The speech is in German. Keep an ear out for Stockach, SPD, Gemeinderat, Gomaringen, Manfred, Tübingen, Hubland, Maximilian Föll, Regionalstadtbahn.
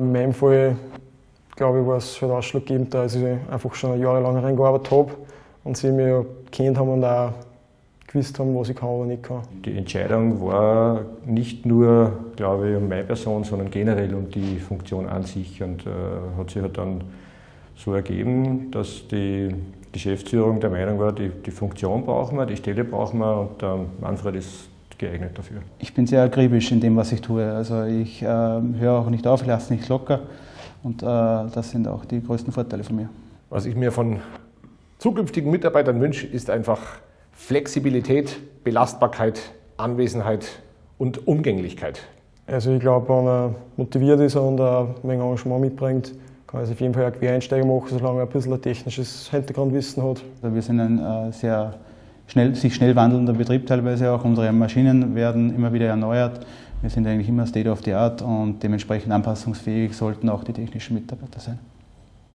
In meinem Fall, glaube ich, war es halt ausschlaggebend, dass ich einfach schon jahrelang reingearbeitet habe und sie mich gekannt haben und auch gewusst haben, was ich kann oder nicht kann. Die Entscheidung war nicht nur, glaube ich, um meine Person, sondern generell um die Funktion an sich und hat sich halt dann so ergeben, dass die Geschäftsführung der Meinung war, die Funktion brauchen wir, die Stelle brauchen wir und Manfred ist geeignet dafür. Ich bin sehr akribisch in dem, was ich tue. Also ich höre auch nicht auf, ich lasse nicht locker und das sind auch die größten Vorteile von mir. Was ich mir von zukünftigen Mitarbeitern wünsche, ist einfach Flexibilität, Belastbarkeit, Anwesenheit und Umgänglichkeit. Also ich glaube, wenn er motiviert ist und ein Menge Engagement mitbringt, kann er auf jeden Fall einen Quereinsteiger machen, solange er ein bisschen ein technisches Hintergrundwissen hat. Also wir sind ein sehr sich schnell wandelnder Betrieb teilweise, auch unsere Maschinen werden immer wieder erneuert. Wir sind eigentlich immer State of the Art und dementsprechend anpassungsfähig sollten auch die technischen Mitarbeiter sein.